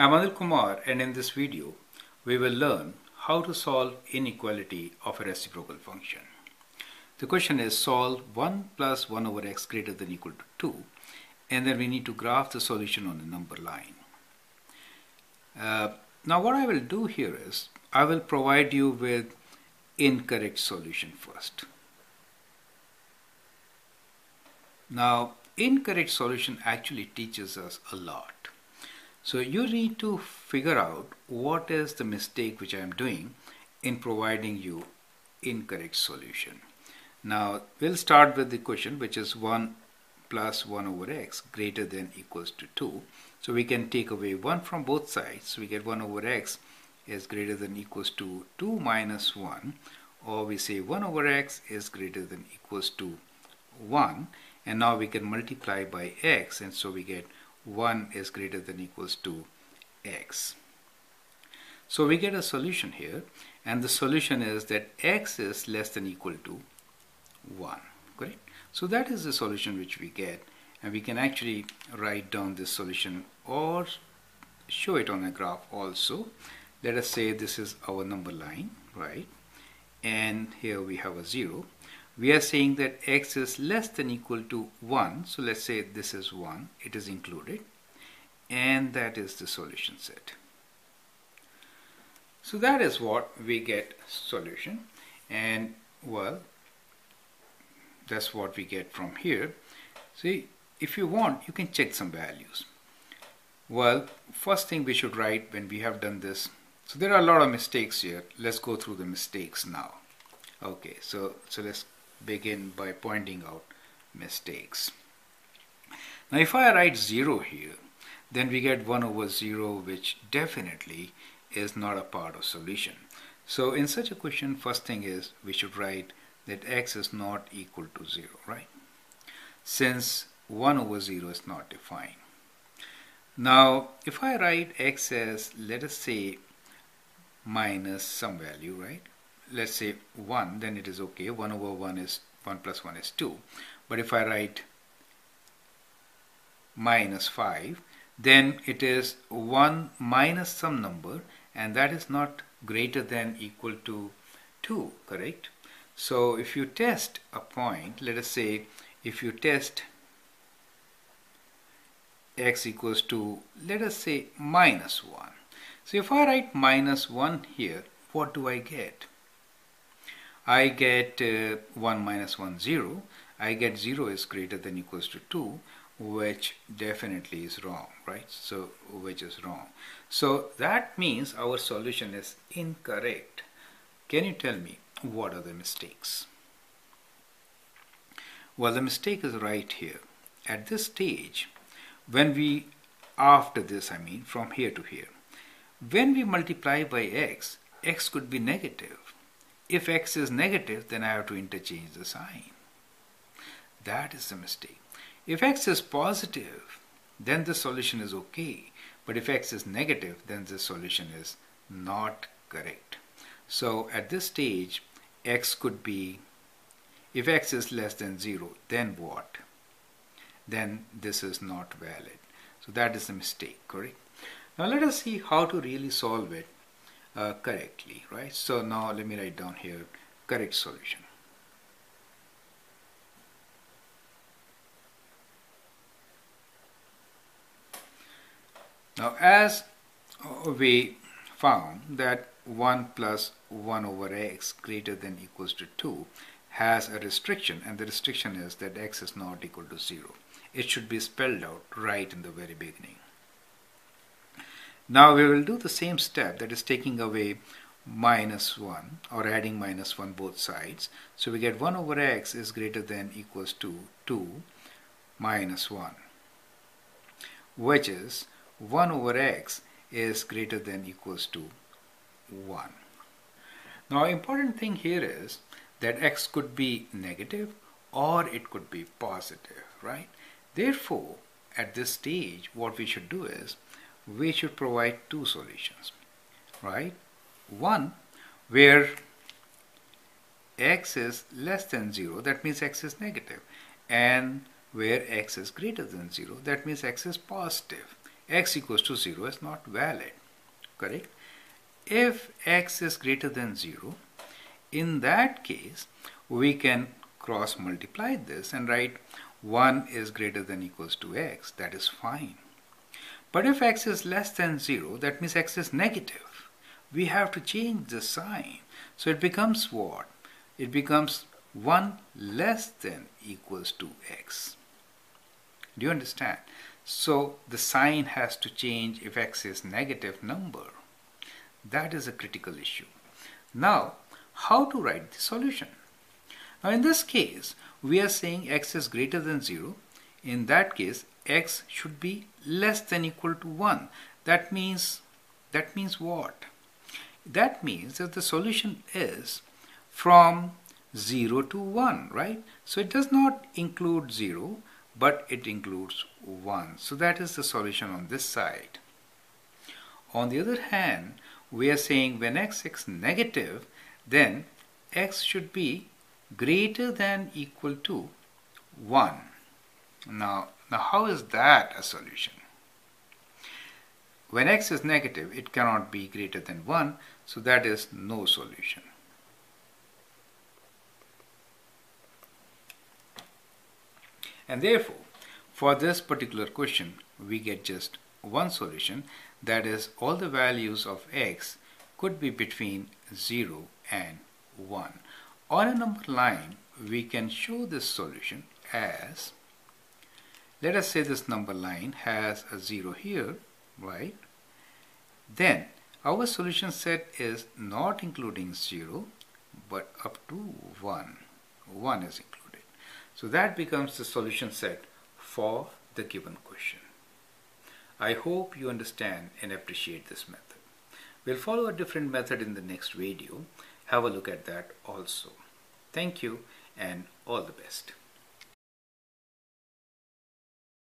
I'm Anil Kumar, and in this video we will learn how to solve inequality of a reciprocal function. The question is solve 1 plus 1 over x greater than or equal to 2, and then we need to graph the solution on a number line. Now what I will do here is I will provide you with incorrect solution first. Now incorrect solution actually teaches us a lot. So you need to figure out what is the mistake which I am doing in providing you incorrect solution. Now we'll start with the question which is 1 plus 1 over x greater than equals to 2. So we can take away 1 from both sides. We get 1 over x is greater than equals to 2 minus 1, or we say 1 over x is greater than equals to 1, and now we can multiply by x, and so we get 1 is greater than equals to x. So we get a solution here, and the solution is that x is less than equal to 1, correct? So that is the solution which we get, and we can actually write down this solution or show it on a graph also. Let us say this is our number line, right? And here we have a 0. We are saying that x is less than equal to 1. So let's say this is 1. It is included. And that is the solution set. So that is what we get solution. And well, that's what we get from here. See, if you want, you can check some values. Well, first thing we should write when we have done this. So there are a lot of mistakes here. Let's go through the mistakes now. Okay, so let's begin by pointing out mistakes. Now if I write 0 here, then we get 1 over 0, which definitely is not a part of solution. So in such a question, first thing is we should write that x is not equal to 0, right? Since 1 over 0 is not defined. Now if I write x as, let us say, minus some value, right? Let's say 1, then it is okay. 1 over 1 is 1 plus 1 is 2. But if I write minus 5, then it is 1 minus some number, and that is not greater than equal to 2, correct? So if you test a point, let us say if you test x equals to, let us say, minus 1. So if I write minus 1 here, what do I get? I get 1 minus 1, 0. I get 0 is greater than equals to 2, which definitely is wrong, right? So, which is wrong. So that means our solution is incorrect. Can you tell me what are the mistakes? Well, the mistake is right here. At this stage, when we, after this, I mean, from here to here, when we multiply by x could be negative. If x is negative, then I have to interchange the sign. That is the mistake. If x is positive, then the solution is okay. But if x is negative, then the solution is not correct. So at this stage, x could be, if x is less than 0, then what? Then this is not valid. So that is the mistake, correct? Now let us see how to really solve it correctly, right? So now let me write down here correct solution. Now as we found that 1 plus 1 over x greater than equals to 2 has a restriction, and the restriction is that x is not equal to 0. It should be spelled out right in the very beginning. Now we will do the same step, that is taking away minus 1 or adding minus 1 both sides. So we get 1 over x is greater than equals to 2 minus 1, which is 1 over x is greater than equals to 1. Now important thing here is that x could be negative or it could be positive, right? Therefore, at this stage, what we should do is we should provide two solutions, right? One where x is less than 0, that means x is negative, and where x is greater than 0, that means x is positive. x equals to 0 is not valid, correct? If x is greater than 0, in that case, we can cross multiply this and write 1 is greater than equals to x, that is fine. But if x is less than 0, that means x is negative. We have to change the sign. So it becomes what? It becomes 1 less than equals to x. Do you understand? So the sign has to change if x is negative number. That is a critical issue. Now, how to write the solution? Now in this case, we are saying x is greater than 0. In that case, x should be less than equal to 1. That means what? That means that the solution is from 0 to 1, right? So it does not include 0, but it includes 1. So that is the solution on this side. On the other hand, we are saying when x is negative, then x should be greater than equal to 1. Now how is that a solution? When x is negative, it cannot be greater than 1, so that is no solution. And therefore, for this particular question, we get just one solution, that is all the values of x could be between 0 and 1. On a number line, we can show this solution as, let us say this number line has a 0 here, right? Then our solution set is not including 0, but up to 1. 1 is included. So that becomes the solution set for the given question. I hope you understand and appreciate this method. We'll follow a different method in the next video. Have a look at that also. Thank you and all the best.